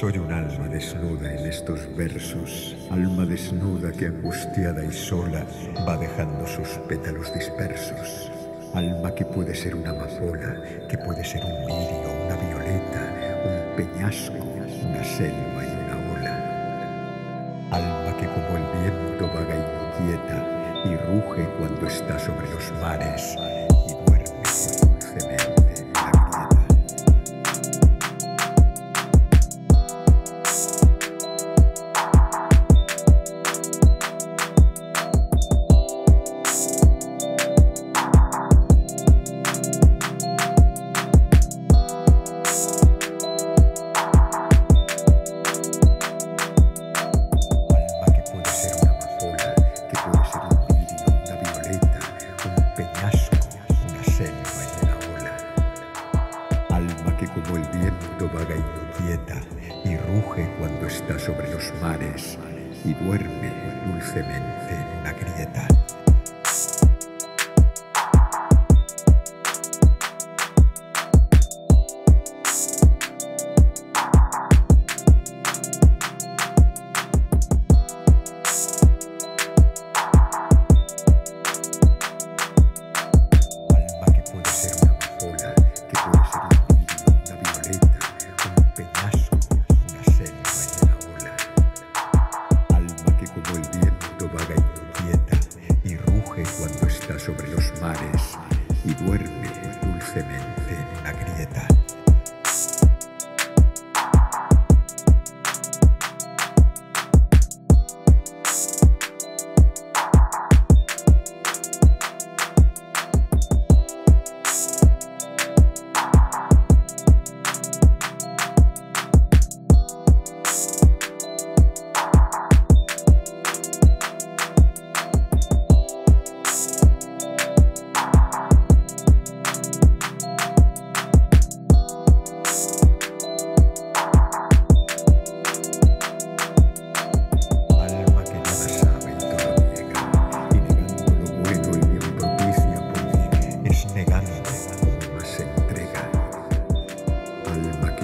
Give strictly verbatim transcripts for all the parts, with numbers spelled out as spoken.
Soy un alma desnuda en estos versos, alma desnuda que angustiada y sola va dejando sus pétalos dispersos. Alma que puede ser una amapola, que puede ser un lirio, una violeta, un peñasco, una selva y una ola. Alma que como el viento vaga inquieta y ruge cuando está sobre los mares y duerme dulcemente. Como el viento vaga inquieta y ruge cuando está sobre los mares y duerme dulcemente en una grieta. Cuando está sobre los mares y duerme dulcemente en una grieta.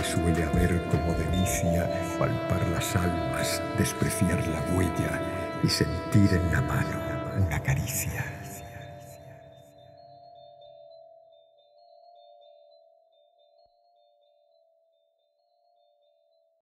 Suele haber como delicia palpar las almas, despreciar la huella y sentir en la mano una caricia.